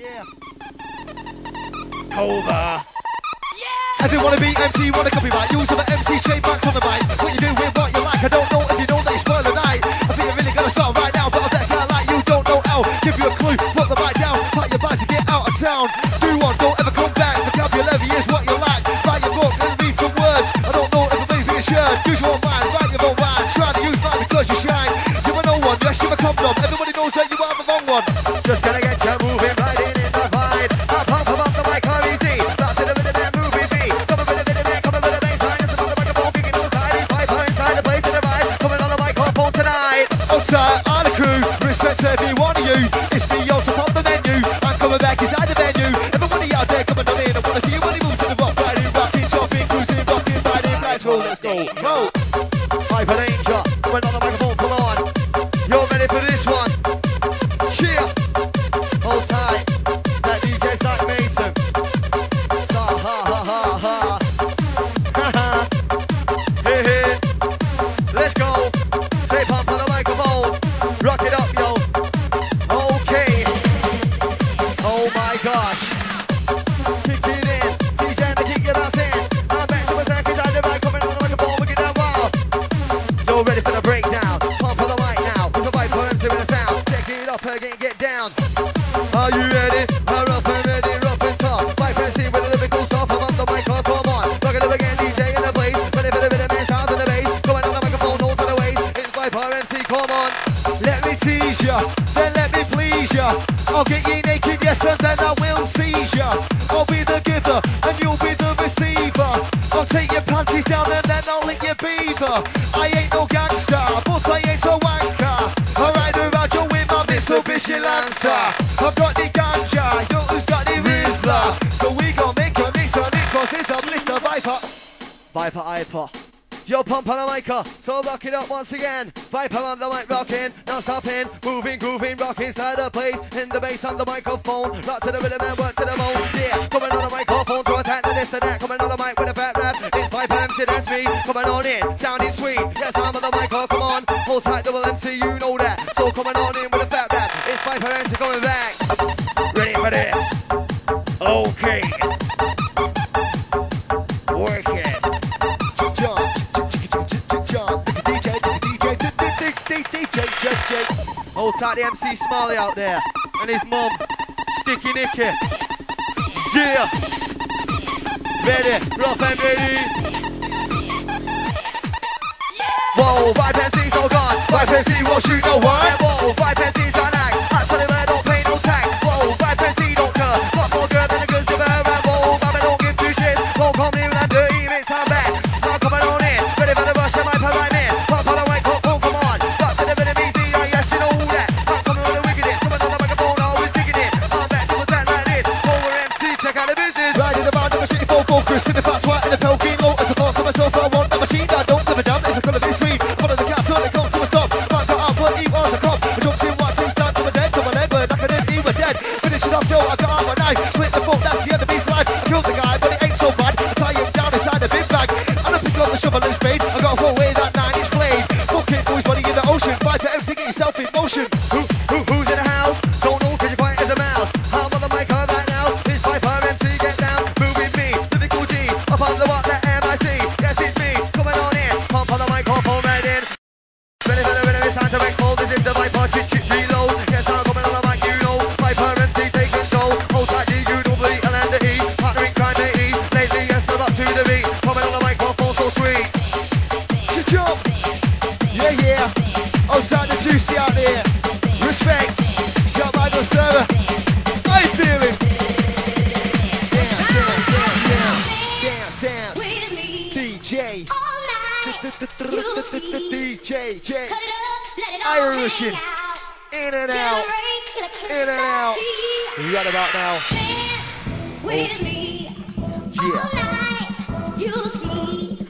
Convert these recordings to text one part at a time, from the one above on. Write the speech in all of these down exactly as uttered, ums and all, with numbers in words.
yeah. Over. Yeah. Everyone to be M C, want a copyright. You also the M C straight backs on the mic. What you do with what you like, I don't know if you know that you spoil the night. I think you're really gonna start right now, but I bet I like you don't know how. Give you a clue, put the mic down, pack your bags and get out of town. Do one, don't ever come back. Vocabulary is what you lack. Write your book and read some words. I don't know if I'm leaving a shirt. Use your own mind, write your own mind. Try to use that because you shine. You're a no one, you should have come from. Everybody knows that you are the long one. Just gonna get you moving right in. I'm the crew, respect to every one of you. It's me, you're top of the menu. I'm coming back inside the venue. Everybody out there, coming on in. I wanna see you when you move to the rock, riding, rocking, jumping, cruising, rocking, riding. Let's go, let's go. Roll. Hyper Danger, when on the microphone, come on. You're ready for this one. Cheer. Hold tight. That D J's like Mason. Saha, ha, ha, ha. Ha, ha. Hey, hey. Let's go. Say pump on the rock it up, yo. Okay. Oh my gosh. Kick it in. D J Nicky, get us in. I bet you a second on the mic, coming on like a ball, we get that wild. You're ready for the breakdown. Pump on the mic now. With the Viper M C in the sound. Check it up again, get down. Are you ready? We're up and ready, rough and tough. Viper M C with a lyrical stuff. I'm on the mic, oh, come on. Rock it up again, D J in the place. Ready for the bit of bass, sounds in the bass. Going on the microphone, all to the waist. It's Viper M C, come on. Let me tease ya, then let me please ya. I'll get you naked, yes, and then I will seize ya. I'll be the giver, and you'll be the receiver. I'll take your panties down, and then I'll lick your beaver. I ain't no gangster, but I ain't a wanker. I ride around you with my Mitsubishi Lancer. I've got the ganja, yo, who's got the Rizzler? So we gon' make a mix on it, cause it's a blister Viper. Viper, Viper. Yo, pump on the mic, so rock it up once again. Viper on the mic, rocking, now stopping, moving, grooving, rock inside the place. In the bass on the microphone, rock to the rhythm and work to the bone. Yeah, coming on the microphone to attack the this and that. Coming on the mic with a fat rap. It's Viper M C, that's me. Coming on in, sounding sweet. Yes, I'm on the mic, oh, come on. Hold tight, double M C, you know that. So coming on in with a fat rap. It's Viper M C coming back. Ready for this? Okay. Work it. Hold tight, the M C Smiley out there, and his mum, Sticky Nicky. Yeah! Ready, rough and ready. Whoa, Viper M C's all gone. Viper M C won't shoot no one. Yeah, whoa, Viper M C's on act. Actually, I don't pay no tax. Whoa, Viper M C don't care. Got more girl than a good silver. And whoa, Viper don't give two shits. Won't come near that dirty mix, I'm back. Now coming on in, ready for the rush, I might put my man. Pop on the way, cop, boom, come on. In the fat twat, in the pelkin, low as a thought to myself, I want that machine, I don't give a damn if I colour this green, I follow the cat till it comes to a stop, back got out, but he was a cop, I jumped in, watched him stand to my dead, to my leg, but back and then he was dead, finish it off, yo, I got out my knife, split the fuck, that's the enemy's life, I killed the guy, but it ain't so bad, I tie him down inside a big bag, and I pick up the shovel and spade, I gotta throw away that nine inch blade, fuck it, boys, body in the ocean, Viper M C, get yourself in motion, who, who, who's in the house, don't know, cause you're quiet as a mouse, how about the mic, I'm right now, it's Viper M C, get down, pump the what the M I C, yes it's me, coming on in, pump on the microphone right in. Ready for the rhythm, it's time to explode, this is the Viper, chit chit reload. Yes I'm coming on the mic, you know, Viper M C take control. Hold tight G, you double E, L and the E, partnering crime the E. Lately yes I'm up to the beat, coming on the microphone so sweet. Chit chop, yeah yeah, I'm starting to juicy out there. Respect, shout by the server, how you feeling? D J, D J, J, Irish in, in and out, in and out, right about now. Dance with me, all night, you'll see,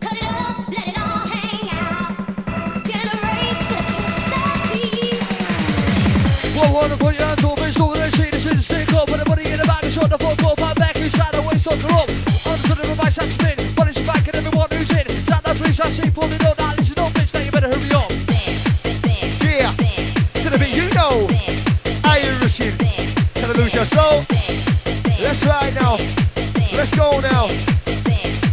cut it up, let it all hang out, generate electricity. Whoa, wanna put your hands over, face over there, shake the shit, stick up, put the body in the back, and shut the fuck up, I'm back, you try to waste on the rope, I'm just gonna revise that spin. I see falling on that, listen up bitch, now you better hurry up. Yeah, to the beat you know, Irish in, television. Let's go. Let's ride now. Let's go now.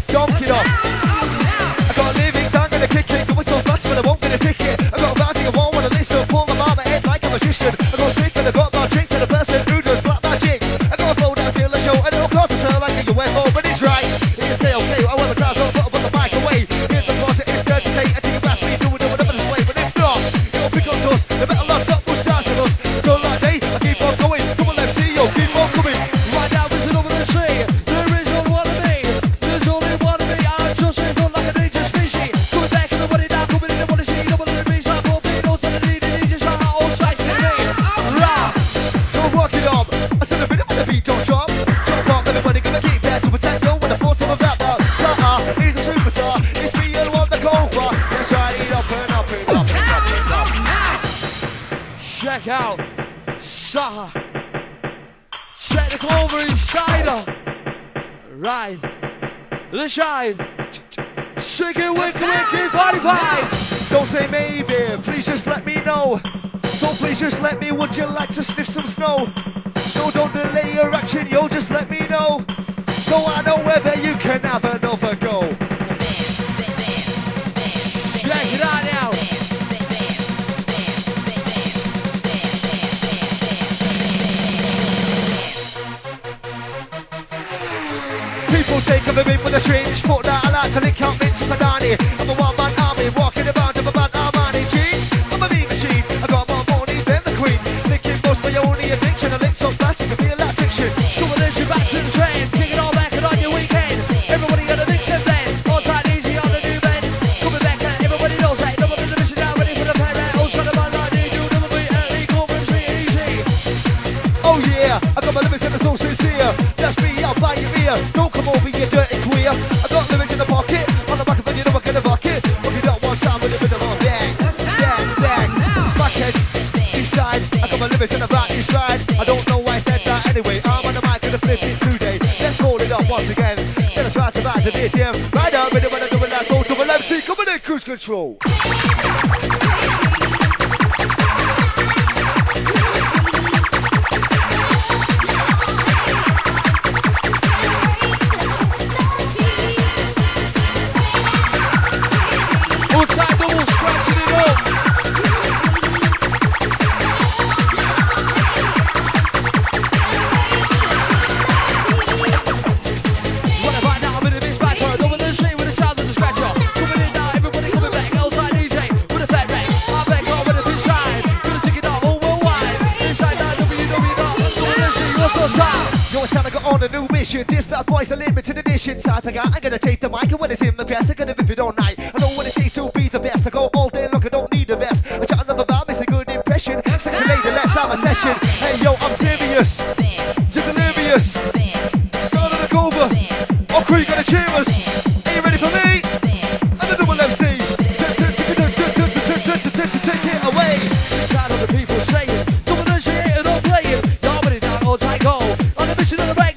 Donk it up. I got lyrics, I'm gonna kick it. Going so fast, but I won't get a ticket. I got a bad thing, I won't wanna listen. Pull them out of the head like a magician. I got sick and I got my drink to the person who does black magic. I got a flow down here, let's show. I don't cross the like a U F O, but it's right. You can say okay, I want my dad, don't put the mic away. Here's the closet, it's dirty, take a ticket past me, do it, do whatever the display. But if not, it'll pick up dust. The better lots up will start with us. So like, hey, I keep on going. Come on, let's see, yo, keep on coming. Right now, there's another tree. There is only one of me. There's only one of me. I'm just in front like a ninja species. Coming back in the body now, coming in the body, see, nobody reads like more people. To the D J Saha, all sides to me. Rap! Don't rock it up. I said a bit of the beat, don't drop. Don't drop, everybody gonna keep there to protect no one. The force of a rapper. Saha, he's a superstar. It's me and one the cobra. Let's try it up and up and up and up and up. Check out Saha. Check the clover inside her. Right. Let's shine. Sticky Nicky, Nicky forty-five. Don't say maybe, please just let me know. So please just let me, would you like to sniff some snow? No, don't delay your action, yo, just let me know. So I know whether you can have another go. Check it out now. People take a bit for the strange foot that I like to link up into Padani. I'm a one man army, walking about of a bad Armani jeans. I'm a mean machine, I got more money than the queen. Licking most my only addiction, I link so fast, it can be a life fiction. Someone is your back to the train, kick it all back and on your weekend. Everybody got a mix and blend, all tight easy on the new bend. Coming back at everybody knows that, nobody in the mission now, ready for the payback. All trying to buy like they do, double beat, and they come and treat easy. Oh yeah, I got my limits and it's all sincere. That's me, I'll buy your ear. Don't over your dirty queer. I got lyrics in the pocket, on the back of it, you know I'm gonna rock it. But you don't want time with a bit of a bang, bang, bang. Smack heads, inside. I got my lyrics in the back, you slide. I don't know why I said that anyway. I'm on the mic in the fifties today. Let's hold it up once again. Then I try to back the D T M. Right up, with it when I'm doing that. So double M C, coming in cruise control. On a new mission, this bad boy's a limited edition. So I think I'm gonna take the mic, and when it's in the best, I'm gonna rip it all night. I don't wanna say so be the best. I go all day long, I don't need the best. I chat another vibe, it's a good impression. Sexy lady, let's have a session. Hey yo, I'm serious. You're delirious. Sound of the cover. Our crew gonna cheer us. Are you ready for me? And the double M C. Take it away. Sit down on the people saying, double M C and I'm playing. Y'all ready down all tight goal. On the mission of the back.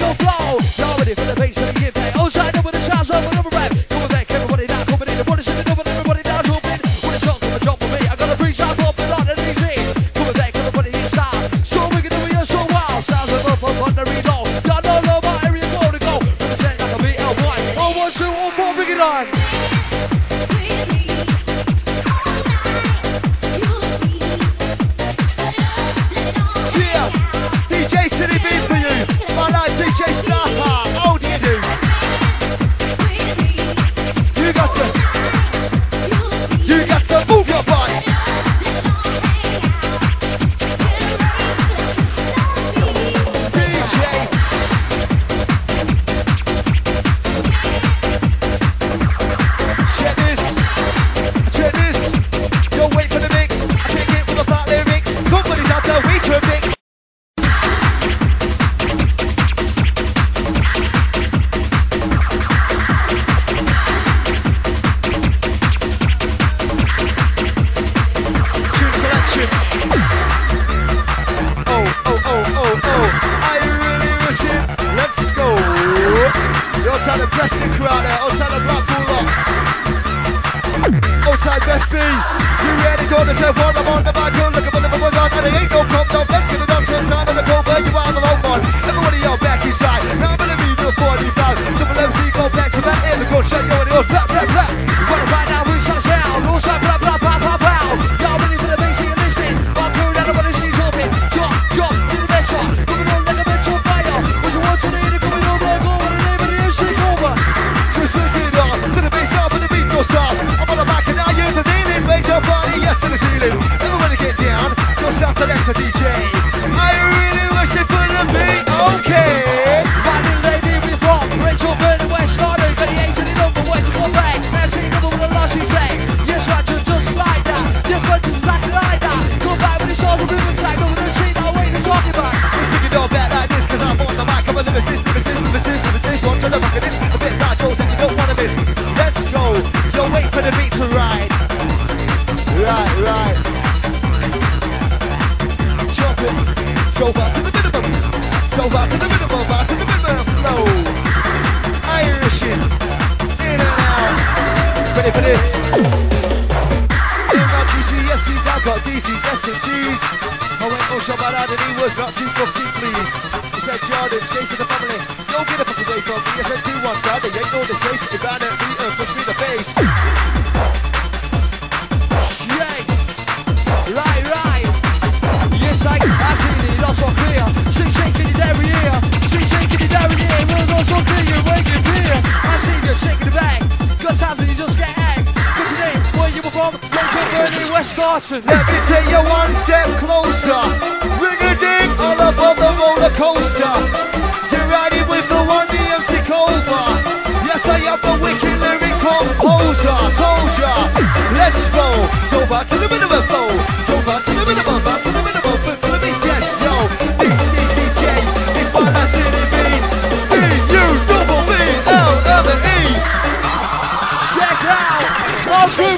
Y'all ready for the bass and the give back. Outside up with the sounds up with the rap. Coming back, everybody down, coming in the body, sitting up with everybody down, jumping. When it's all gonna jump for me, I gotta reach out, up and on and easy. Coming back, everybody in style. So we can do it so wild. Sounds of up up on the reload. Y'all don't know my area code to go. Represent like a B L one. Oh, one, two, oh, four, bring it on. Yeah, D J City B for you. My life, D J Saha. Let's get it on, so it's time on the go, but you are the wrong one. to D J. I really wish it couldn't be okay. That new lady with rock, Rachel Burnham, where started, got the age and the number, where to go back. Now she never with a loss you take. Yes, right, you're just like that. Yes, right, just exactly like that. Come back with it's all the ribbon tag, but we don't see that way to talk about. We're thinking all bad like this, cause I'm on the mic, I'm a lyricist, lyricist, lyricist, lyricist. One to the rock of this, a bit like Joel, that you don't wanna miss. Let's go, don't wait for the beat to ride. Right, right. Go back to the minimum. Go back to the minimum. Back to the minimum flow. Irish in, in and out. Ready for this? In my G C S Es, I've got D Cs, S and Gs. I went all shot by that and he was not too comfy, please. He said, Jordan, stay to the family. Don't get a fucking day from me. I said, do one time, they ain't no disgrace. If I don't beat her, push me in the face. Like, I see it all so clear. She's shaking it every ear. She's shaking it every ear. We're all so clear, you're waking fear. I see you shaking it back. Got times that you just get hacked. Good today, where you were from, don't jump early, West Dawson. Let me take you one step closer. Ring a ding all above the roller coaster. You're riding with the one D M C cover. Yes, I am a wicked lyric composer. Told ya, let's go. Go back to the minimum flow. Go back to the minimum, back to the minimum.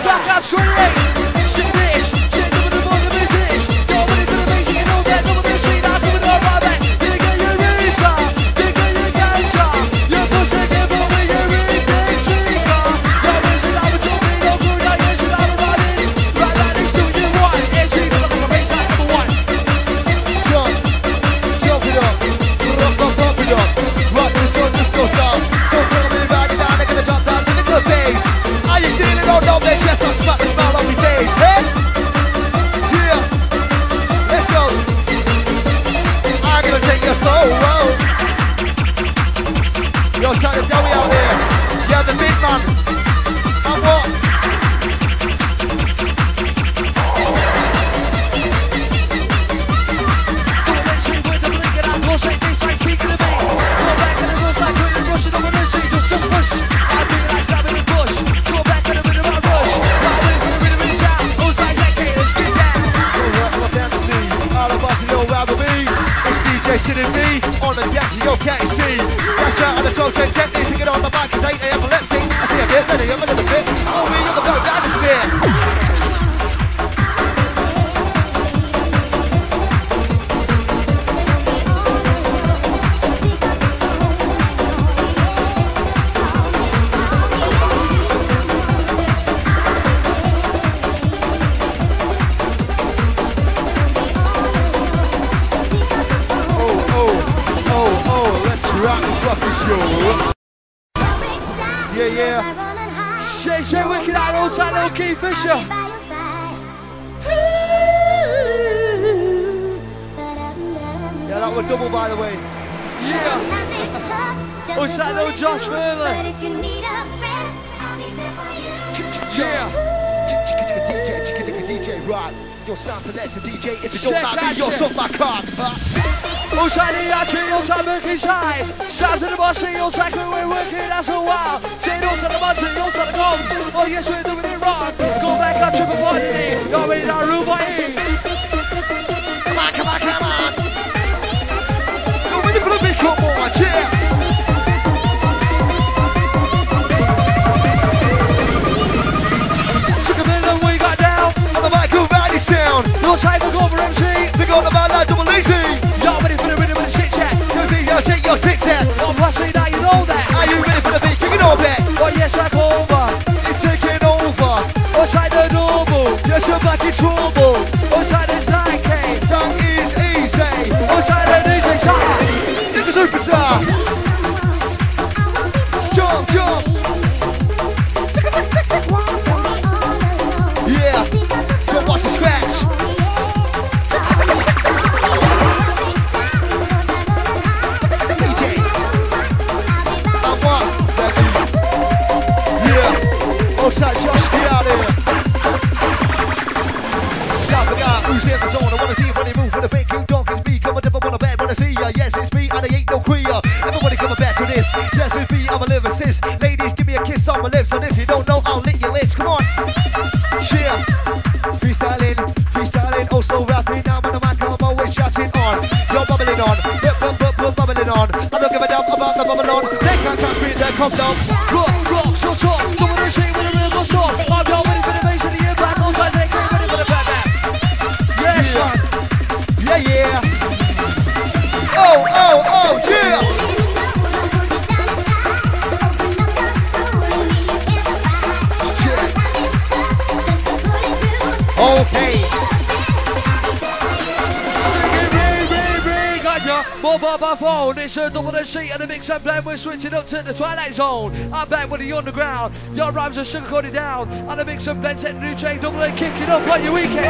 Blackout twenty-eight, it's in this, check up with the one of this is. Go with it to the base, you know that double bass, you're not coming all right back. Dig on your wrist off, dig on your gauge off. Your pussy give away your really big cheek off. Your wrist is out of your brain, don't go down, your wrist is out of my head. Right now, it's do you want, it's in the look of a bass, I never won. Jump, jump it up, rock, rock, rock it up. Rock this, don't just go down. Don't tell me about it, I'm gonna drop down to the club bass. Are you feeling all down there? Yes, I smack the smile on my face, hey? Yeah, let's go. I'm gonna take your soul, whoa. Yo, Charlie B out here. Yeah, the big man. And what? Don't let you with the blink and I'm close at this, I'm peeking the beat. Go back in the bush, I'm doing the rush, you don't wanna see, just, just push. I feel like stabbing the bush. Go back in the middle of my rush. Not waiting for the rhythm is out. Who's like that kid? Let's get down. So what I'm dancing to, all of us know how to be. It's D J sitting me on the gas, you can't see. Dash out on the toe chain technique, to get on the bike is eight epileptic. I see a bit, then I'm a little bit. Oh, me, you're the go down the sphere. Key Fisher. Ooh, yeah, that was double, by the way. Yeah. Was that no Josh Furler? Yeah. D J, right. Your sound for that to D J. If you don't like me, you'll suck my cock. Outside the archery, outside Mercury side. Sounds of the bossy, outside crew, we're working as a while. Say outside the mountain, outside the combs. Oh yes, we're doing it wrong. Go back on triple point in it. You already know our rule by E. Come on, come on, come on. You're ready for the big cup, boy, yeah. Took a minute, we got down. On the mic, go round this town. Outside the Viper M C. Big on the man, like double easy. Shake your tic tac. I'm rushing now, you know that. Are you ready for the beat? You can all bet. Oh yes, I'm over. It's taking over. Outside the normal. Yes, you're back in trouble. Outside the side cave. That is easy. wanna see ya. Yes, it's me, and I ain't no queer. Everybody coming back to this. Yes, it's me, I'm a lyricist. Ladies, give me a kiss on my lips, and if you don't know, I'll lick your lips. Come on. Cheer. Freestyling, freestyling, also rapping. I'm on the mic, I'm always shouting on. You're bubbling on, bup, bup, bup, bup, bubbling on. I don't give a damn about the bubble on. They can't catch me, they come down. Rock, rock, so talk. Don't wanna shake when the real goes on. I'm down waiting for the bass of the year back. On side, take me ready for the back. Yes, man. Yeah, yeah. Oh, oh, oh, yeah! Yeah. Okay. Singing ring, ring, ring, got ya. More by my phone. It's a double and seat and a mix and blend. We're switching up to the twilight zone. I'm back with the underground. Your rhymes are sugar coated down. And a mix and blend, set the new train. Double and kicking up on your weekend.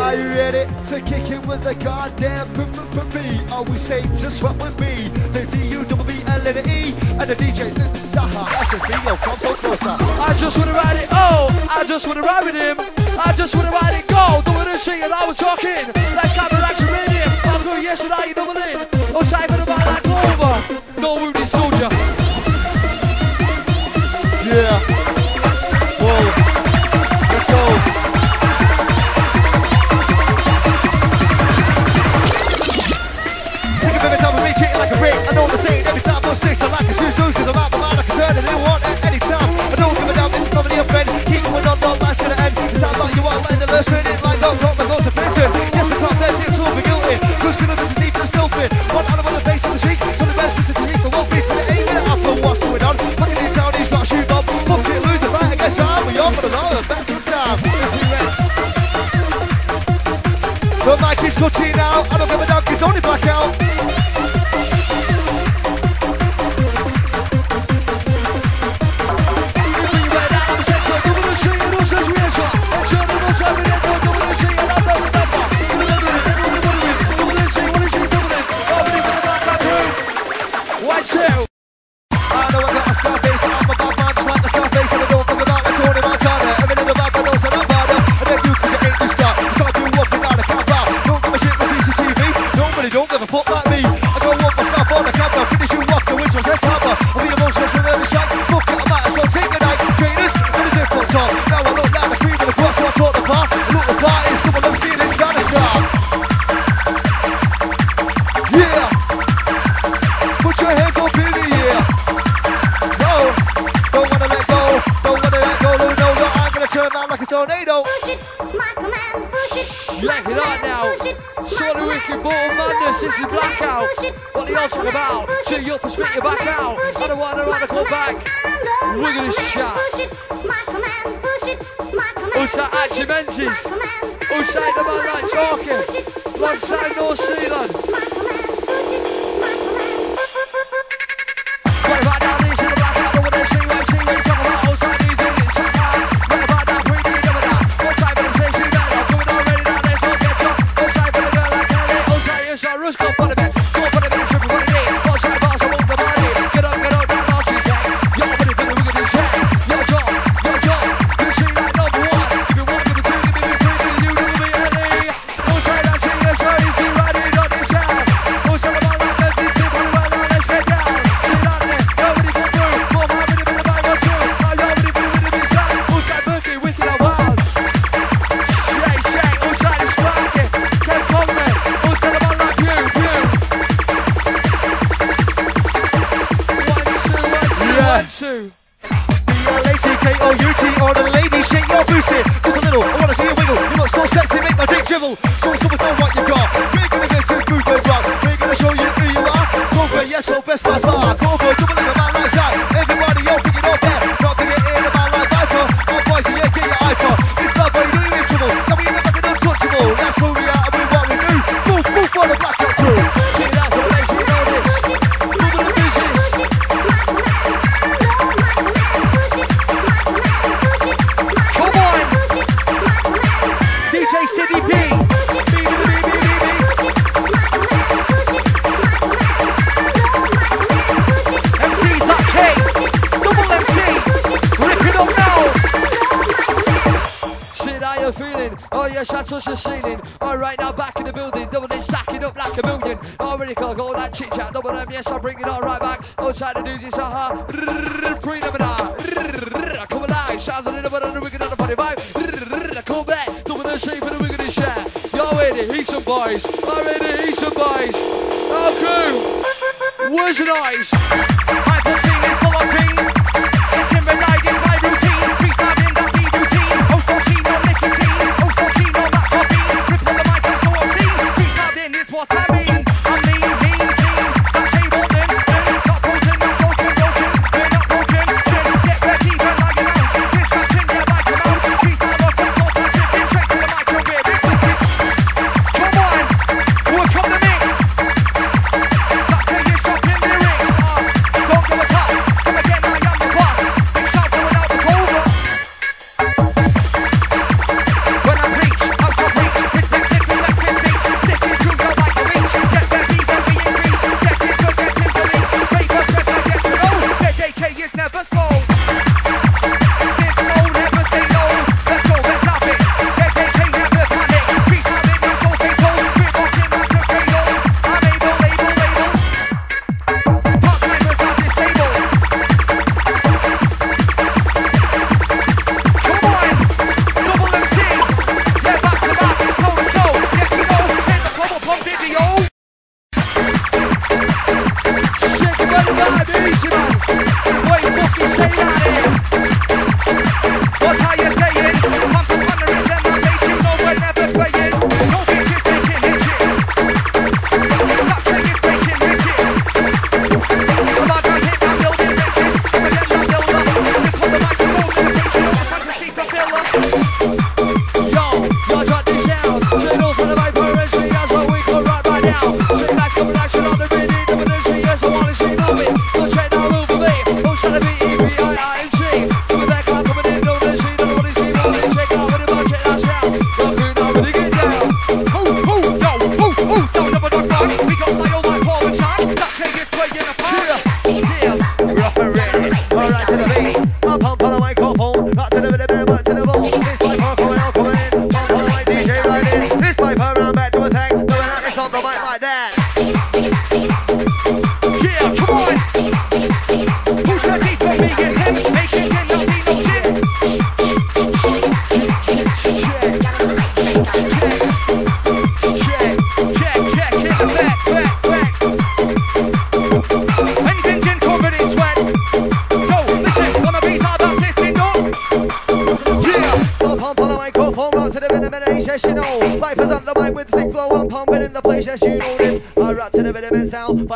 Are you ready to kick it with the goddamn B B B? Are we safe to swap with me? The D U B B L N E and the D J's in the Saha. That's a video from so closer. I just wanna ride it, oh, I just wanna ride with him. I just wanna ride it, go, don't wanna see it, I was talking. Let's come and action with him. I'm going yes and I, you double in. I'm typing about like over. No wounded soldier. Yeah. Whoa. Let's go. I know I'm saying every time I'm six, I like it too soon, cause I'm out of mind, I can turn it in one at any time. I don't give a damn, it's probably a friend. Keep going on, no match gonna end. It sounds like you are letting the lesson in, like no, not my thoughts are prison. Yes, the top left, it's all for guilty. Who's gonna be the deep, there's no fit. One animal on the face of the streets, so the best person to eat the one piece, but it ain't gonna happen, what's going on? Back in the town, he's got a shoot up. Fuck it, lose it, right against time, we are for the love, that's the time. But my kid's cutting out, I don't give a damn, it's only blackout. This is Blackout. What the odds are about? Cheer you up and spit you back out. I don't want to come back. We're gonna shout. Outside Archie Menzies. Outside the man right talking. Alongside North Zealand. What about down these in the Blackout? I don't want to see what I see when you talk about outside D J and Saha. What about that pre-D number that? What type of station that? I'm coming on ready now, let's all get up. Outside for the girl like that. Outside is our rush cup. Touch the ceiling. All right, now back in the building, double it, stacking. it up like a million. Already called all that chit chat. Double M, yes, I'll bring it all right back. Outside the D J Saha, free number nine. Come alive, sounds a little bit on the wicked on the party vibe. Come back, double the shape for the wicked and share. Y'all ready to eat some boys? I'm ready to eat some boys. Our crew, where's the noise? Hyper scene is full of cream. It's in the night, it's my routine. Freestyle in that B routine. Oh, so keen on nicotine. Oh, so keen on that coffee. Grip on the mic, I'm so obscene. Freestyle in is what I mean. I'm mean, mean, keen. Some cable in, in. Got frozen, not broken, broken. We're not broken, broken. Get ready, we're like an ounce. This cat's in here like a mouse. Freestyle up and sort of tripping. Straight to the microwave. It's like it. Come on, work on the mix.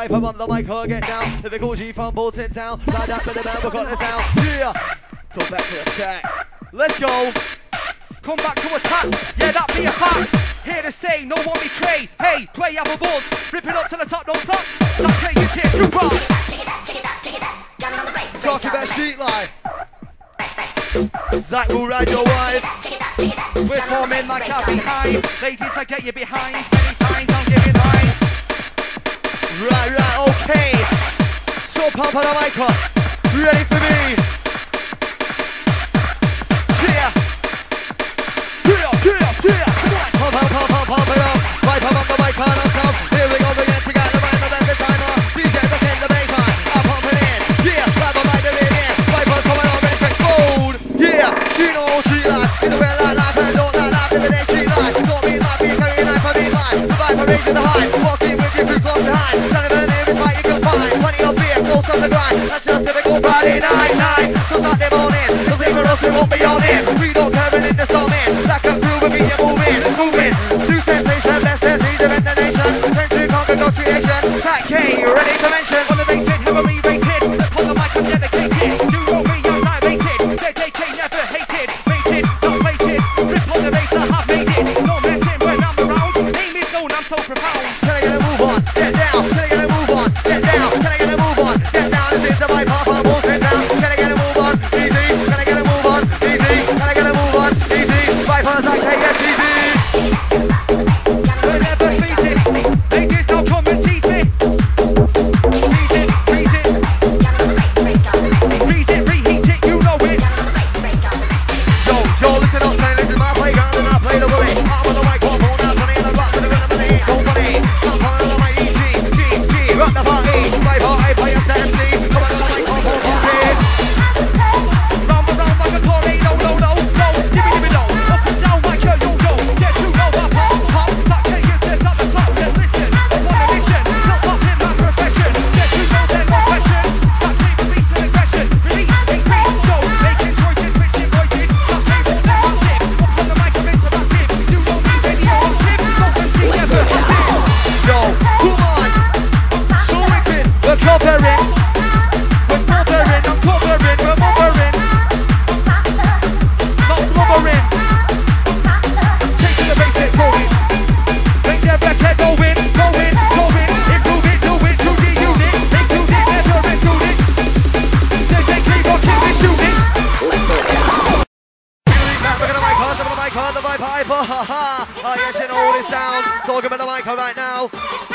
Viper on the mic, I'll get down. Typical G-Fun, bolts in town. Ride up in the band, we've got the sound. Yeah! Come back to attack. Let's go! Come back to attack. Yeah, that be a fact. Here to stay, no one betray. Hey, play, have a buzz. Rip it up to the top, don't stop. Stop playing, it's here, too bad. Talking about street life. Zach will ride your wife. We're forming like a beehive. Ladies, I get you behind. Any signs, I'm giving mine. Right, right, okay. So pump on the mic up. Ready for me? Yeah. Yeah, yeah, yeah. Come on. Pump, pump, pump, pump, pump it up. Right, pump on the mic, on us up. Here we go again, we got the right and then the timer. D J back in the basement. I pump it in. Yeah, grab the mic, they're in it. Right, pump, coming on, ready for it. Bold. Yeah, you know, street life. You know, real life, life, and don't not laugh in the next street life. Don't be life, be carrying life, I mean life. The vibe, I'm raising the high. On the grind, that's your typical Friday night night. So Saturday morning, cause even us we won't be on in. We don't care in the storm in. Like a crew we meet you moving, moving. New sensation, best disease of the nation. Friends who conquer God's creation. That K, ready to mention. Elevated, heavily rated. Let's put the mic up dedicated. Do what we are dilated. J J K never hated. Rated, not rated. Rip on the bass, I have made it. No messing when I'm around. Name is known, I'm so profound. Can I get a move on? Get down. Can I get a move on? Get down. Can I get a move on? Can I get a move on? Easy. Can I get a move on? Easy. Can I get a move on? Easy. Viper's like, hey, yes, easy. We're never beating.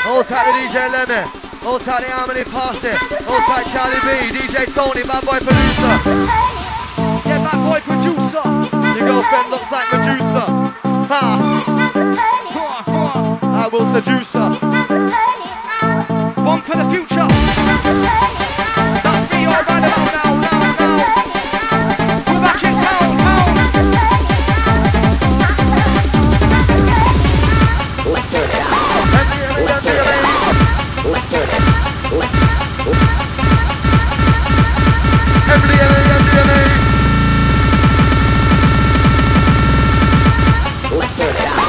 All tight to D J Lemmy, all tight to Harmony Pass It, all tight Charlie B, D J Tony, bad boy producer. Yeah, bad boy producer. Your girlfriend looks like Medusa. Ha! I will seduce her. One for the future. That's me, all right about now, now, now. We're back in town, town. Let's do it. Let's do it. Let's do it. Let's do it. Every day, every day. Let's do it. M D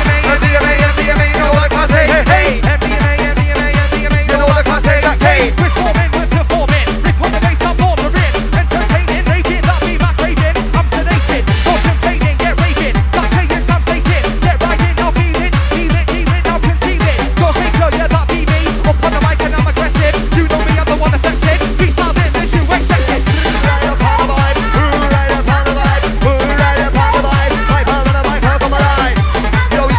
M A, M D M A, M D M A, you know what I say? Hey, hey. M D M A, M D M A, you know what I say? That hey. We're forming, we're performing. Rip on the bass, I'm ordering. Entertaining, naked, that be back raving. I'm sedated, I'm complaining, get raving. That paying, I'm stating, get riding, I'm feeling, healing, healing, I'm concealing. Go say, yo, yeah, that be me. Up on the mic and I'm aggressive. You know me, I'm the one affected. Beats out there, this you expect it. Who ride upon the vibe? Who ride upon the vibe? Who ride upon the vibe? Vibe on the vibe, help on the line. Yo, yo,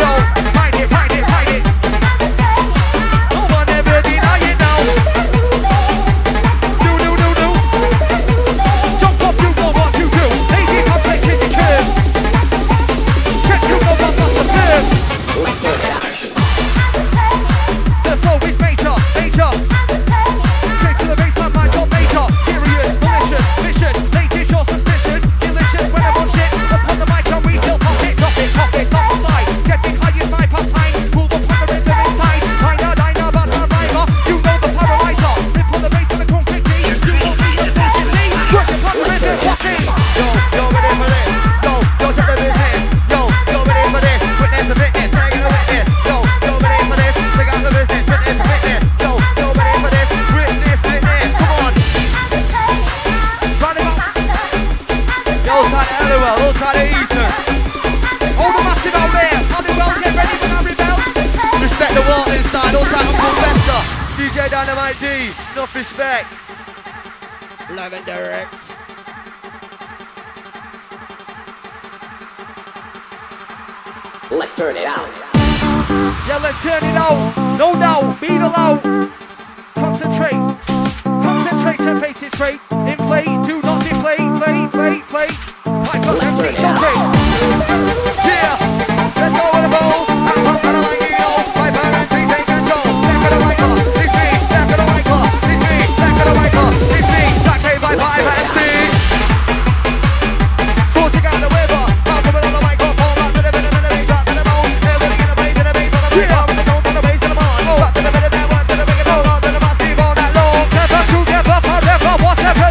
yo. Ride it, ride it, ride it. No one ever deny it now. Do, do, do, do. Jump up, you know what you do. Ladies, I'm taking the curve. Get you know what's on the curve. Let's do it. The flow is major, major. Shake to the bass, I'm my top major. Serious, malicious, vicious. Ladies, you're suspicious. Delicious when I'm on shit. Upon the mic, and we still pop it. Drop it, pop it, off the fly. Getting high is my past time. Move upon the rhythm inside. I know, I know about the rival. You know the paralyzer. Rip on the bass and the concrete beat. You will be the best in me. Work upon the rhythm, watch it. Yo, yo, ready for this. Yo, yo, check the business. Yo, yo, ready for this. Witness the fitness, bring in the witness. Yo, yo, ready for this. Bring out the business, witness the fitness. Yo, yo, ready for this. Witness, witness, come on. Round him up. Yo, tight to Halliwell, all tight to Eaton. All the massive out there. Halliwell, get ready when I rebel. Respect the world inside, all tight Uncle Fester. D J Dynamite D, enough respect. Live and direct. Let's turn it out. Yeah, let's turn it out. No doubt, be the loud. Concentrate. Concentrate, template, straight. Inflate, do not deflate. Play, play, play. Like a Let's turn it out. Yeah, let's go with the ball. I'm up and I like you know. My parents, please take control. Back of the white car, it's me. Back of the white car, it's me. Back of the white car, it's me. That came by Viper M C. Sorting out the river. I'm coming on the microphone. Back to the better, better, bass, back to the bone. Everybody in the bass, to the bass, on the bass. Back to the bone, to the bass, to the barn. Back to the better, better, back to the bigger bone. Back to the massive on that low. Never, together, forever, whatever,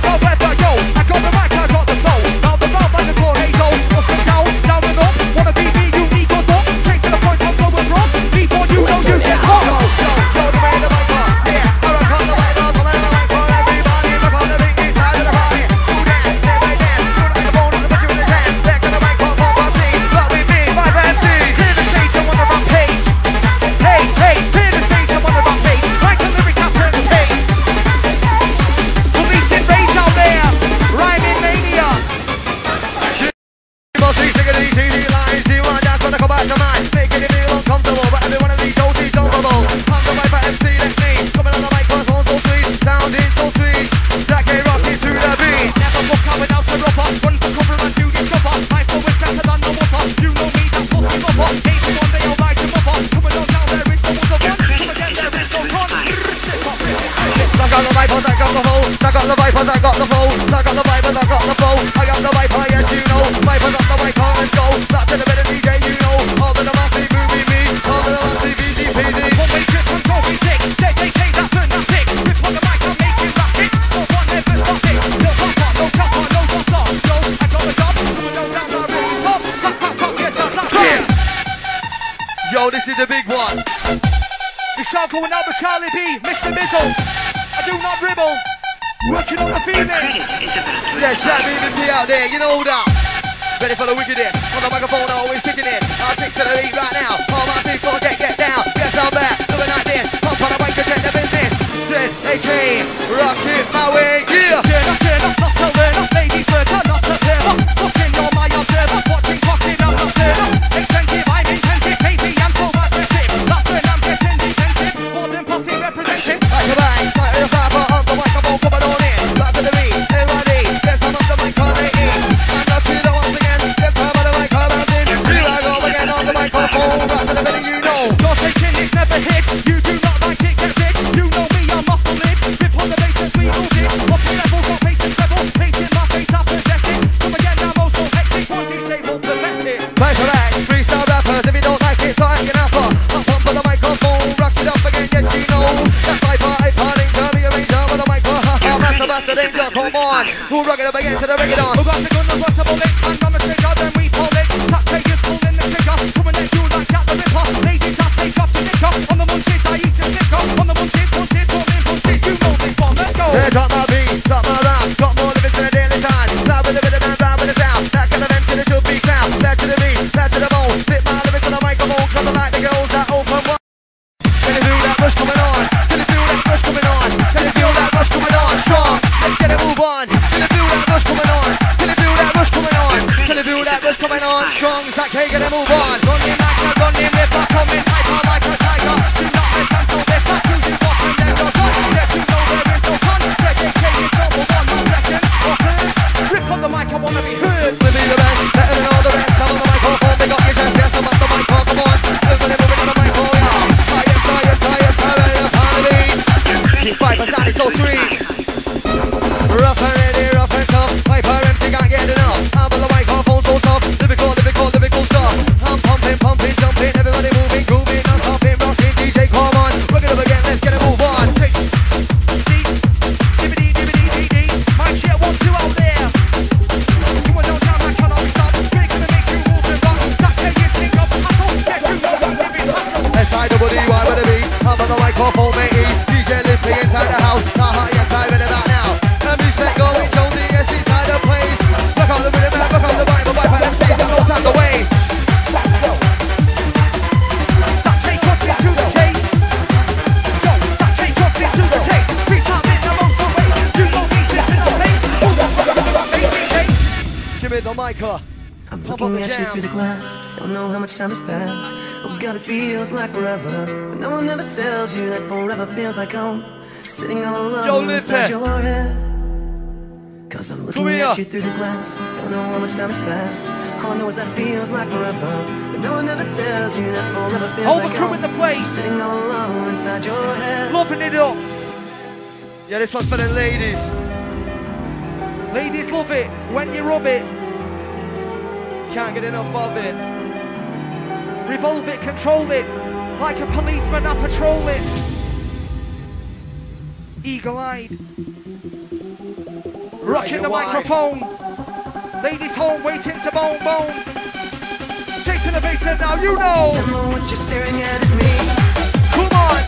no better, yo. I got the mic, I got the flow. Now the round, back and forth, hey, go. Up and down, down and up. Wanna be me, you need good luck. Straight to the point, I'm so abrupt. Before you know, you get caught. Yo, yo, yo, the way the mic up. Yeah, I rock on the way up. I'm on the mic for everybody. Rock on the beat, it's part of the party. Do dance, step by dance. Do the microphone, and put you in the trance. Back on the mic, pop, pop, pop, see. Rock with me, Viper M C. Clear the stage, I'm on the rampage. Hey, hey, clear the stage, I'm on the rampage. Like a lyric, I turn the page. Police in rage out there. Rhyming mania. People see, sing a D T D lines. Do you want to dance when I come back to mine? Making it feel uncomfortable, but every one of these O Gs don't bubble. I'm the Viper M C, that's me. Coming on the mic, cause I'm so sweet. Sounding so sweet. That gay rocking to the beat. Never book out without a rubber. Run for cover and do this cover. My flow is better than the water. You know me, that's what I'm up on. Eight to one, they all like to move on. Coming on down, there is no other one. Come again, there is no con. I got the Vipers, I got the flow. I got the Vipers, I got the flow. I got the Vipers, I got the flow. I am the Viper, yes you know. Vipers up the mic, can't go. Back to the better D J, you know. All the massive movie me. All the massive V G P D. One way trip from Toby Dick. They they say that's a nothing. Rip on the mic, I'm making rapid. No one ever stop it. No rapper, no rapper, no rapper. Yo, I got the job. Coming on down, I really top. Clap, clap, clap, yes, that's that. Yo, this is the big one. The shout going out to Charlie B, Mister Mizzle. I do not ribble. Working on the feeling. Yeah, shout B B P out there, you know that. Ready for the wickedness. On the microphone, I always picking it. I'll take to the lead right now. All my people get get down. Yes, I'm back. Doing like this. Pump on the mic, protect the business. Then they came. Rock it my way. Yeah. Turn up, turn up, not to learn up. Ladies, turn up, not to turn up. Fucking you're my observer. Watching, fucking, I'm not turn up. Extensive, I'm intensive. Baby, I'm so aggressive. That's when I'm getting. We'll rock it up again to the regular. We'll got the gun, the butter bullet, and on the trigger, then we pull it. Tap takers pulling the trigger, coming at you like Jack the Ripper. Ladies, I take off the dick off. On the munchies, I eat the stick off. On the munchies, munchies, munchies, munchies. You know this one, let's go. Yeah, drop my beat, drop my rap. Got more of it than a daily time. Loud with a rhythm and round with a sound. That kind of empty, there should be crowd. Back to the beat, back to the bone. Spit my lyrics on the microphone, cause I like the girls that open wide. Can you feel that rush coming on? Can you feel that rush coming on? Can you feel that rush coming on? Strong, let's get it, move on. Coming on strong, Zach Hagen and move on. Running like a running river, coming hyper like a tiger. Do not miss them, so they're flat, you just walk and they're not gone. Let you know there is no fun, dedicated number one, no second or third. Rip on the mic, I wanna be heard. To be the best, better than all the rest. Come on the microphone, they got your chance, yes, I'm on the mic, oh, come on. Everybody moving on the mic, oh yeah. Fire, fire, fire, fire, fire, me. Viper, Sally, so three. Rough and ready, rough and tough. Viper M C can't get enough. I'm on the mic, oh. Lyrical, lyrical, lyrical stuff. I'm pumping, pumping, jumping. Everybody moving, grooving, I'm pumping, rocking. D J, come on, rock it up again. Let's get a move on. Take, dibbity, dibbity, dibbity. My shit, one, two out there. You are not down, I cannot be stopped. We're gonna make you move and rock. That day you think of hustle, get you know I'm living hustle. S I W Y with a beat. I'm on the microphone, matey. D J Lippy inside the house. Saha, yes, I read it out now. And we let go, we Jonesy, yes, inside the place. Look out the rhythm, look out the Bible, Bible. On the way. Give me the mic, huh? I'm looking at you through the glass. Don't know how much time has passed. Oh God, it feels like forever. But no one ever tells you that forever feels like home. Sitting all alone inside your head. Cause I'm looking at you through the glass. Don't know how much time has passed. All I know is that feels like forever. But no one ever tells you that forever feels all like all the crew in the place. Sitting all alone inside your head. Loving it up. Yeah, this one's for the ladies. Ladies love it when you rub it. Can't get enough of it. Revolve it, control it. Like a policeman, I patrol it. Eagle-eyed. Rocking the microphone. Ladies home waiting to bone bone. Shake to the bass and now you know. What you're staring at is me. Come on,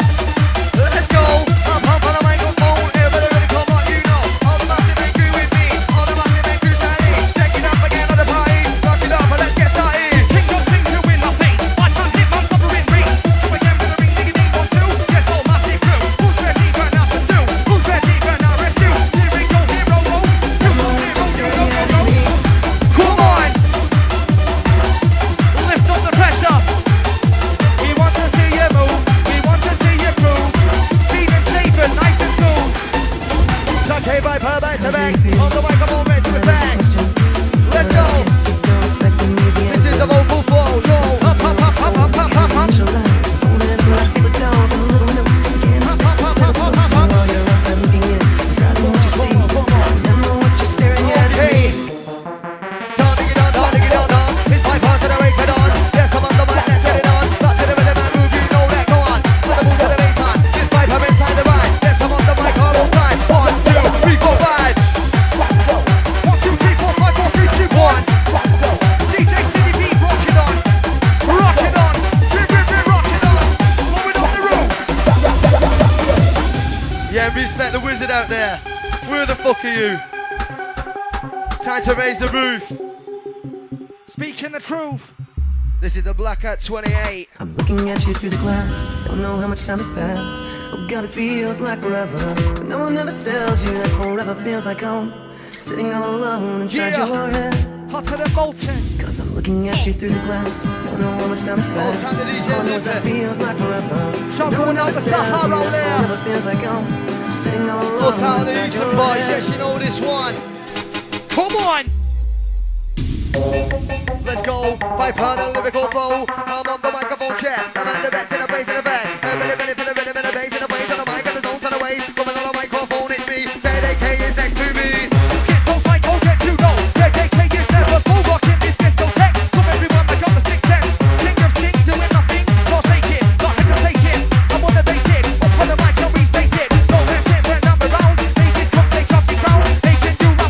let's go. Pump up on the microphone. Everybody ready, come on, you know. All the massive and crew with me. All the massive and crew Sally. Check it up again on the party. Rock it up and let's get started. King don't sing to win nothing. One man hit man stop the ring ring. Come again with a ring ding ding one two. Yes, all massive crew. Who's ready for now for two? Who's ready for now rescue? Here we go, hero, oh. This is the Blackout twenty-eight. I'm looking at you through the glass. Don't know how much time has passed. Oh God, it feels like forever. But no one ever tells you that forever feels like home. Sitting all alone inside yeah. your head. Hotter than molten. Cause I'm looking at you through the glass. Don't know how much time has passed. All I know is that feels like forever. Shop going out the Sahara there. Forever feels like home. Sitting all alone inside your head. Boys, yes, you know this one. Come on. Let's go, Viper and lyrical flow. I'm on the microphone chair. I'm at the rest in the bass in the bed. Everybody ready for the rhythm and the bass in the bass on the mic and the zones on the waves. Coming on the microphone, it's me. Z A K is next to me. Get so psycho, get to know. Z A K is never slow. Rockin' this discotheque. Come everyone, I got the six steps. King of sing, doing nothing. Not shaking, not hesitating. I'm motivated. Up on the mic, I'll be stated. So that's it, when I'm around. Ladies, come take off your crown. They can do my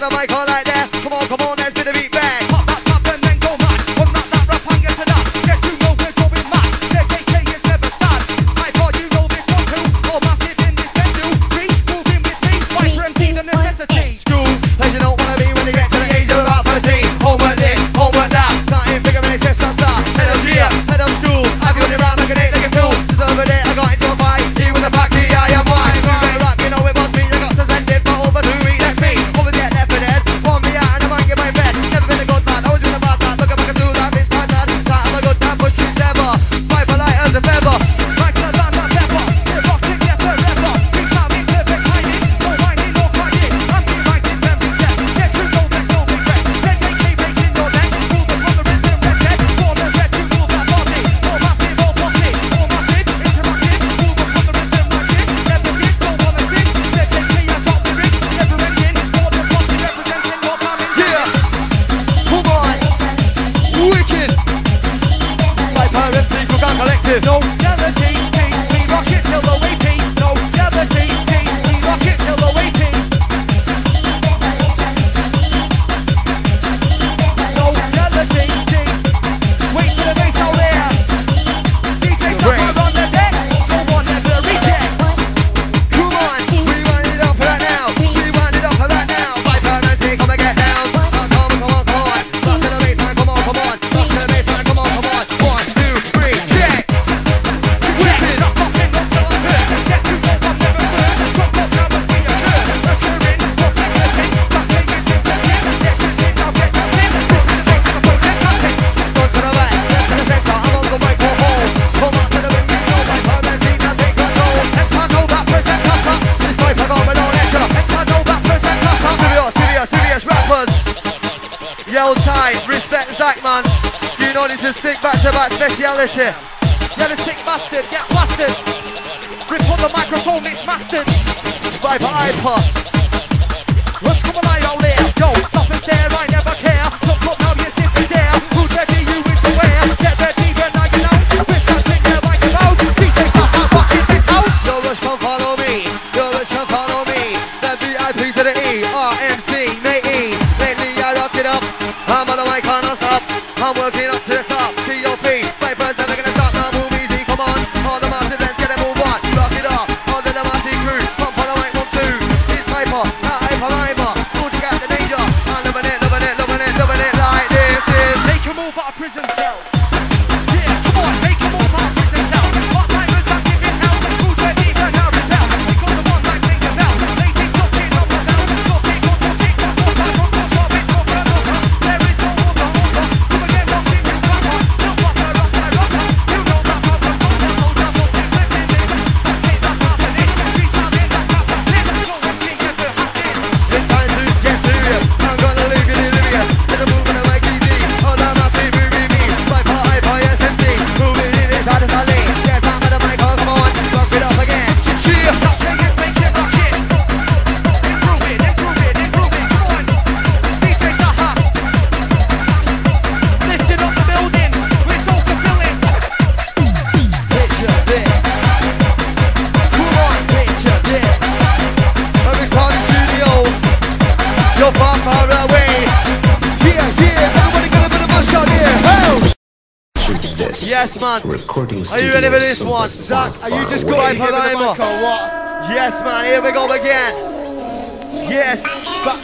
to the mic, all right there. Come on, come on, let's do the beat bang. Pop that top and then go mad. One rap that rap and get to that. Get to know we're going mad. J K K is never sad. I thought you rolled this one too. All massive in this then do. Three, moving with me. Viper M C, the necessity. School, place you don't want to be when you get to the age of about thirteen. Homework this, homework that. Starting bigger than a test and start. Head up here, head up school. I've been running around like an eight like a fool. Just over there, I got into a fight. He was a back no jealousy, king, we rock it till the waking. No jealousy, king, we rock it till the waking. No jealousy, king, wait for the bass out there. D J Saha on the deck, someone has to reject. Come on, we wind it up for that now, we wind it up for that now. Viper and take on the get down. Come on, come on, come on, rock to the bass line, come on, come on, rock to the bass line, come on, come on. Yell tight, respect Zach man. You know this is sick back to back speciality. You're the sick bastard, get blasted. Rip on the microphone, it's mastered. Viper iPod. Rush come alive out there. Yo, stop and stare, I never care. Look up now, you sit me there. Who's ready, you is aware. Get their deeper than I can out. Whip that trick there like a mouse. D J Saha, fuck it, this house. Yo, Rush, come follow me. Yo, Rush, come follow me. The V I P to the E, R M C, matey. Lately I rock it up. I'm on the mic, I can't stop. I'm working up to the top, to your feet. Vipers never gonna stop, now move easy, come on. All the masters, let's get it, move on. Rock it up, all the nasty crew. Pump on the mic, one, two. It's Viper, not Viper, Viper. Don't you get the danger? I'm loving it, loving it, loving it, loving it like this, this. Make a move out of prison cell. Yeah, come on, make a move out of prison cell. What Vipers have given hell? Who's ready for now repel? We got the one like Ring of Bell. They take something up and down. Something up and kick that one back up. Yes, man. Are you ready for this one? Zach, are you just going for the mic or what? Yes, man. Here we go again. Yes. But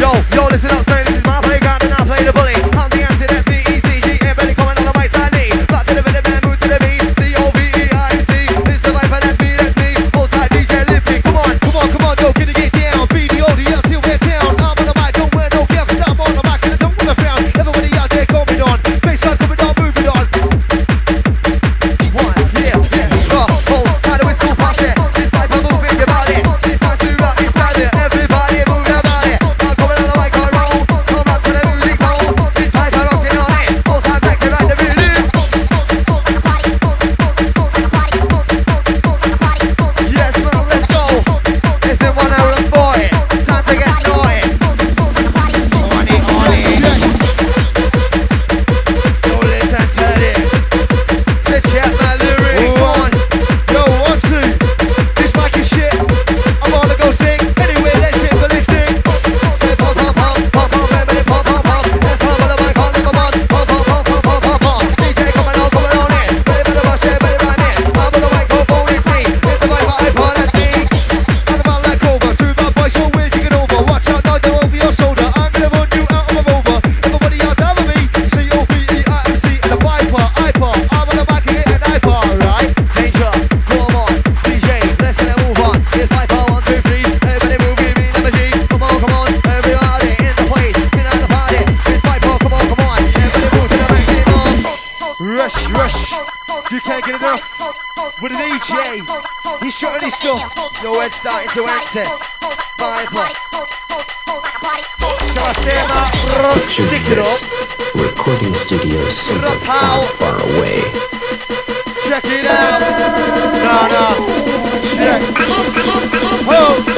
yo, yo, listen up, saying this is my playground and I play the bully. I'm the anti, that's me, E C G. Everybody coming on the mic, I need. Back to the bit of bamboo to the beat. C O V E I M C. It's the Viper, that's me, that's me. Full type D J Lifting. Come on, come on, come on, yo, can you get down? B D O D L till we're down. I'm on the mic, don't wear no caps. I'm on the mic and I don't want to frown. Everybody out there coming on. Your head's starting to empty. Viper. Shall I say that? Stick it up. Recording studios super far away. Check it out. No, no. Check. Whoa.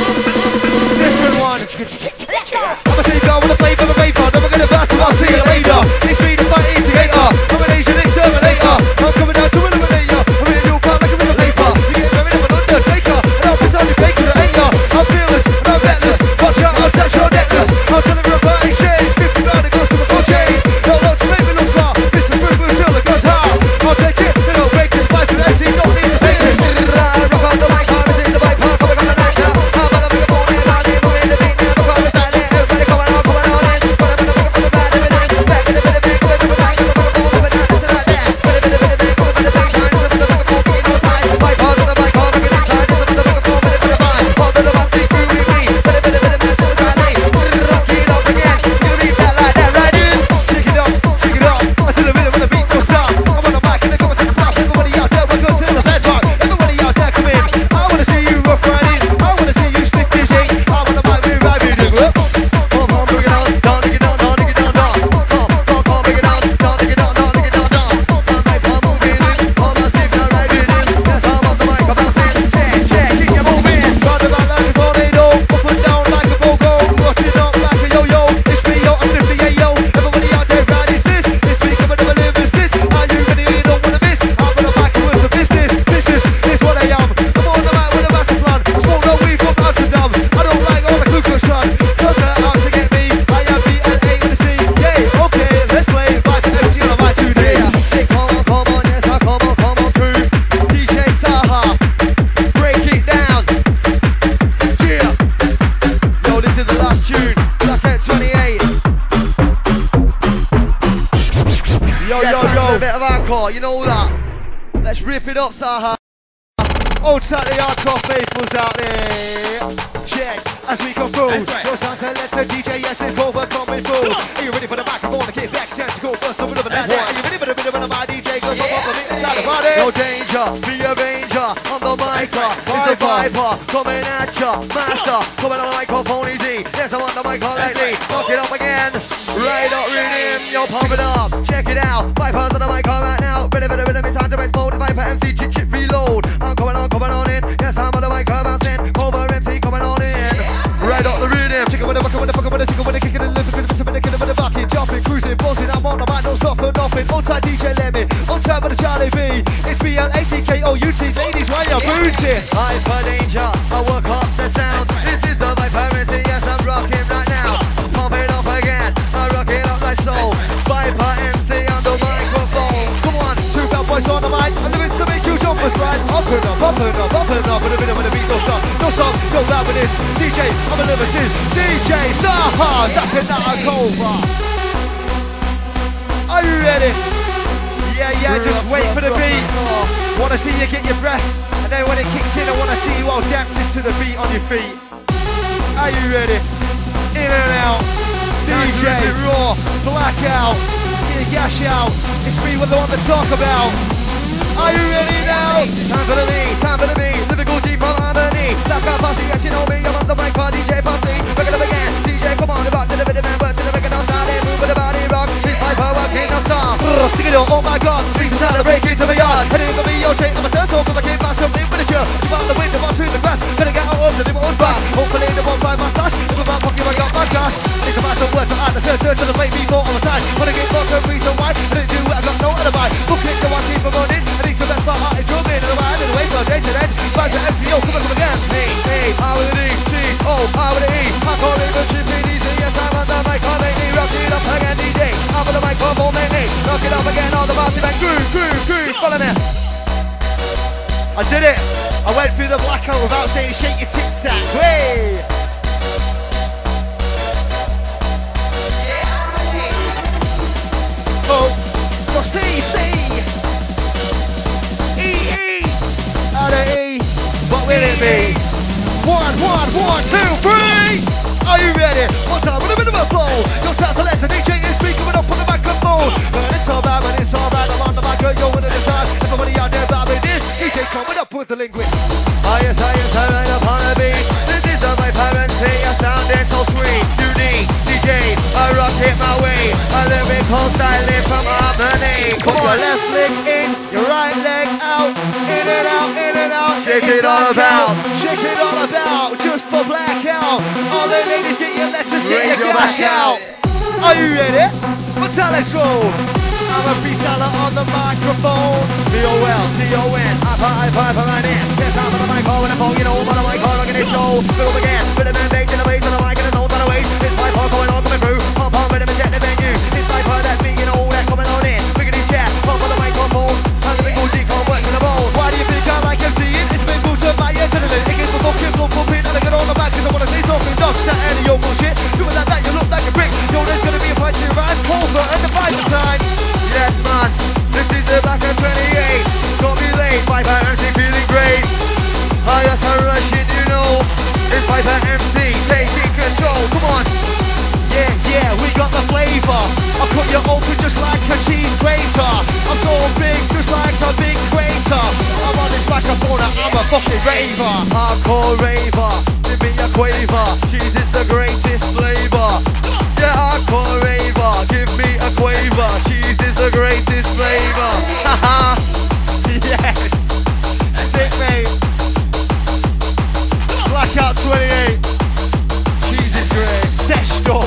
Different one. I'ma see you go with a play for the paper. Never gonna burst if I'll see you later. This speed is my instigator. Combination exterminator. I'm coming down to eliminate ya. I'm in a new part like a real paper. You get married of an undertaker. And I'll be slowly taking the anger. I'm fearless and I'm reckless. Watch out, I'll set your necklace. I'll tell you about a change. fifty pound it goes to the full chain. No load to make me look smart. This is proof we're still it goes hard. I'll take it, then I'll break it. Fight with M C, don't need to take it. I rock out the white car, this is the white part. Coming on the night now. I'm on the microphone and my name. I'm in the beat now. The crowd is standing. Everybody coming on, coming on in. But I'm in the back of the band, I'm in the back. Back in the back, back in the back. I'm in the back, I'm in the back. You know that. Let's rip it up, Saha. Old Saturday hardcore faithfuls out there. Check as we come through. That's right. No sounds and letter, D J, yes, it's over, coming through. Are you ready for the microphone to get back? Chance to go first over the night. Are you ready for the rhythm of my D J? Cause I'm up a bit inside the body. No danger, be a ranger. I'm the micer, it's the Viper. Coming at ya, master. Coming on the microphone easy. Yes, I'm on the microphone lately. Fuck it up again. Right up, reading. Yo, pump it up. Check it out. Viper's on the mic, come out now. Ready for the rhythm, it's time to explode. Viper M C, chip, chip, reload. I'm coming on, coming on in. Yes, I'm on the mic, come out, send. Over M C, coming on in. Right up the rhythm. Chicken with a bucket, with a bucket, with a chicken, with a kick, and a little bit of a with a kid, with a bucket. Jumping, cruising, buzzing. I'm on the mic, no stop for nothing. Onside D J Lemmy. Onside with a Charlie B. It's B L A C K O U T. Ladies, why you booting? Hyper danger. I work up the sound. This is the Viper M C. Yes, I'm rocking right now. Pump it up again. I rock it up like so. Viper M C on the microphone. Come on, two bad boys on the mic, and the bits to make you jump and slide. Up and up, up and up, up and up, and a bit of a beat, no stop, no stop, no loud with this. D J, I'm a lyricist. D J Saha, zapping that a cobra. Are you ready? Yeah, yeah, just wait for the beat. Wanna see you get your breath, and then when it kicks in, I wanna see you all dancing to the beat on your feet. Are you ready? In and out. D J Raw, Blackout, get a gash out. It's me what they want to talk about. Are you ready now? Time for the lead, time for the beat. Lyrical G from Albany. Blackout Posse, yes you know me. I'm on the mic for D J Posse. Break it up again. D J, come on, rock to the rhythm and work to the record on Saturday. Move with the body, rock. It's my power, can't no stop. Stick it up, oh my God. Things are trying to break into the yard. Heading for me, yo, shake on my circle, cause I came back something miniature. Jump out the window, onto the grass. Gonna get out of the limit on fast. Hopefully the one by my stash. If I'm out fucking, I got my gosh. It's a matter of words, I add the third, third to the play, before on the side. Wanna get lots of reason why, I didn't do it, I got no alibi. Book it, so I keep on running. I need to let my heart is drumming. And I'm out of the way for day to end. Back to M C O, come on, come again. A, A, I with an E, C, O, I with an E. I call it the chippy, D C, yes, I'm on the mic, on eighty. Rock it up again, D J. I'm on the mic, come on, eighty. Rock it up again, all the party back. Groove, groove, groove, follow me. I did it. I went through the blackout without saying shake your tic-tac. Hey! Oh, so C, C, E, E, out of E, what will it be? One, one, one, two, three! Are you ready? One time with a bit of a flow. Don't start to let the D J is free coming up on the microphone. But it's alright, but it's alright, I'm on the microphone, yo, when it is time. Everybody out there, baby, this, D J this one. We're not with the linguist. I am right up on a beat. This is the Viper M C. I sound it so sweet. Unique D J, I rock it my way. I live in cold style from harmony. Come on, left leg in, your right leg out. In and out, in and out. Shake it all about. Shake it all about. Just for blackout. All the ladies get your letters, get your cash out. Are you ready? Let's roll. I'm a freestyler on the microphone. B O L T O N Hyper, hyper, hyper, right in. This time on the mic, holding a phone, you know, on the mic, holding a show. Fill up again, bit of an invasion, on the mic, and it's all done away. It's Viper going on, coming through. Pop, pop, bit of a jet, the venue. It's Viper, that's me, you know, that coming on in. Look at his chat, pop on the microphone. Time to make all G, can't work in the bowl. Why do you think I like MCing? It's been built up by adrenaline. It gets my fucking blood pumping, and I get on the back, cause I wanna see something. Dog chat, any old bullshit. Doing like that, you look like a brick. Yo, there's gonna be a fight to ride. Call for and the fight time. Yes man, this is the Blackout twenty-eight. Got me late, Viper M C feeling great. I just heard that shit, you know. It's Viper M C, taking control, come on. Yeah, yeah, we got the flavour. I'll cut you open just like a cheese grater. I'm so big, just like a big crater. I'm on this microphone and I'm a fucking raver. Hardcore raver, give me a quaver. Cheese is the greatest flavour. Yeah, hardcore raver, give me a quaver. Cheese is the greatest flavor. Haha. Yes. Sick, mate. Blackout twenty-eight. Cheese is great. Seshed up.